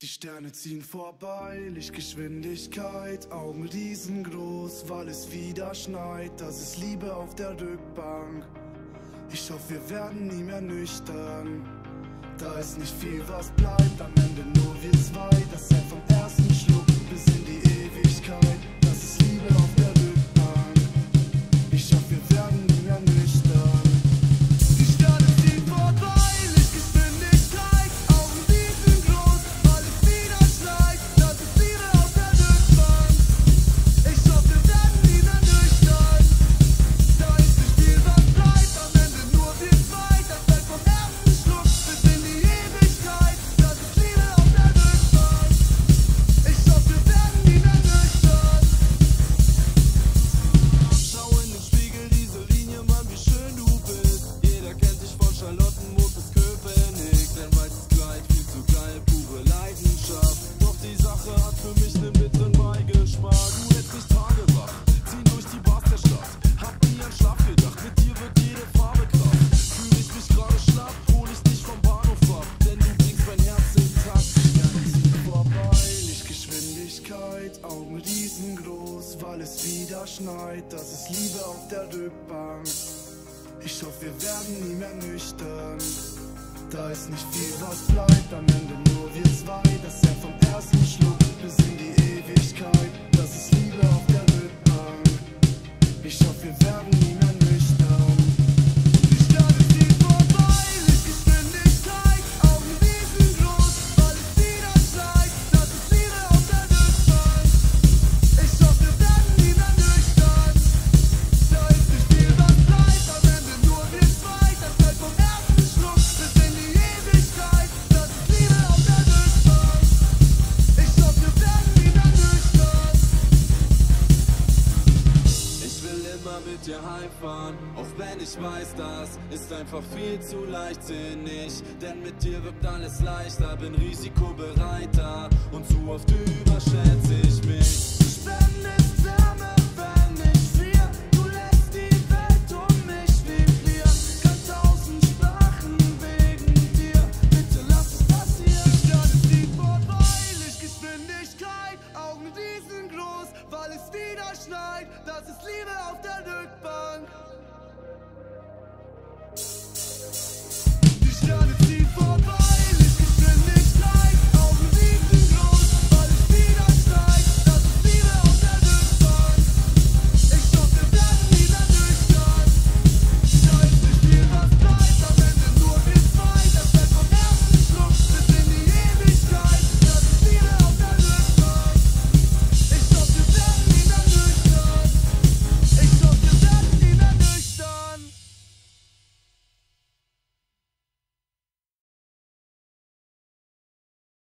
Die Sterne ziehen vorbei, Lichtgeschwindigkeit, Augen riesengroß, weil es wieder schneit, das ist Liebe auf der Rückbank. Ich hoffe, wir werden nie mehr nüchtern, da ist nicht viel, was bleibt, am Ende nur wir zwei, das ist vom ersten Schluck bis in die Ewigkeit, das ist Liebe auf der Rückbank. Ich hoffe, wir werden nie mehr nüchtern. Augen riesengroß, weil es wieder schneit, das ist Liebe auf der Rückbank. Ich hoffe, wir werden nie mehr nüchtern, da ist nicht viel, was bleibt, am Ende nur wir zwei, das ist vom ersten Schluck bis in die Ewigkeit, das ist Liebe auf der Rückbank. Ich hoffe, wir werden nie mehr nüchtern. Mit dir heimfahren, auch wenn ich weiß, das ist einfach viel zu leichtsinnig, denn mit dir wirkt alles leichter, bin risikobereiter und zu oft